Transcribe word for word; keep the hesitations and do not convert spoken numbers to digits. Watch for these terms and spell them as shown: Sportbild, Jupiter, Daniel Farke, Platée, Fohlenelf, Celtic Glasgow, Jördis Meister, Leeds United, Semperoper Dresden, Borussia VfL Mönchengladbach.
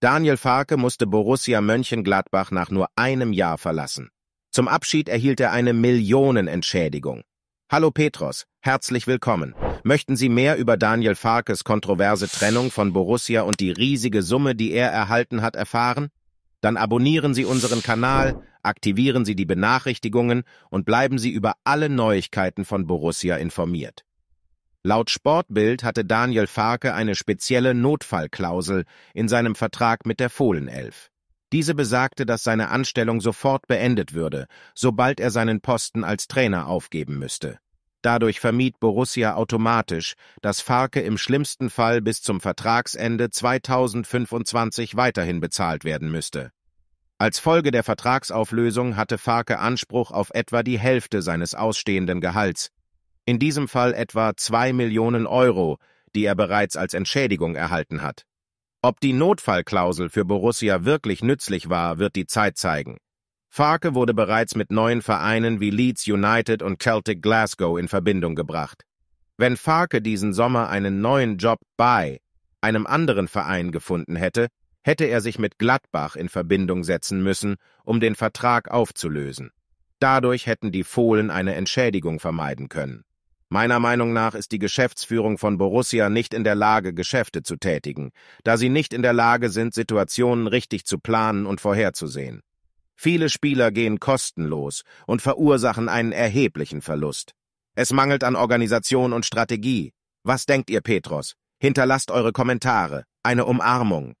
Daniel Farke musste Borussia Mönchengladbach nach nur einem Jahr verlassen. Zum Abschied erhielt er eine Millionenentschädigung. Hallo Petros, herzlich willkommen. Möchten Sie mehr über Daniel Farkes kontroverse Trennung von Borussia und die riesige Summe, die er erhalten hat, erfahren? Dann abonnieren Sie unseren Kanal, aktivieren Sie die Benachrichtigungen und bleiben Sie über alle Neuigkeiten von Borussia informiert. Laut Sportbild hatte Daniel Farke eine spezielle Notfallklausel in seinem Vertrag mit der Fohlenelf. Diese besagte, dass seine Anstellung sofort beendet würde, sobald er seinen Posten als Trainer aufgeben müsste. Dadurch vermied Borussia automatisch, dass Farke im schlimmsten Fall bis zum Vertragsende zweitausendfünfundzwanzig weiterhin bezahlt werden müsste. Als Folge der Vertragsauflösung hatte Farke Anspruch auf etwa die Hälfte seines ausstehenden Gehalts, in diesem Fall etwa zwei Millionen Euro, die er bereits als Entschädigung erhalten hat. Ob die Notfallklausel für Borussia wirklich nützlich war, wird die Zeit zeigen. Farke wurde bereits mit neuen Vereinen wie Leeds United und Celtic Glasgow in Verbindung gebracht. Wenn Farke diesen Sommer einen neuen Job bei einem anderen Verein gefunden hätte, hätte er sich mit Gladbach in Verbindung setzen müssen, um den Vertrag aufzulösen. Dadurch hätten die Fohlen eine Entschädigung vermeiden können. Meiner Meinung nach ist die Geschäftsführung von Borussia nicht in der Lage, Geschäfte zu tätigen, da sie nicht in der Lage sind, Situationen richtig zu planen und vorherzusehen. Viele Spieler gehen kostenlos und verursachen einen erheblichen Verlust. Es mangelt an Organisation und Strategie. Was denkt ihr, Petros? Hinterlasst eure Kommentare. Eine Umarmung.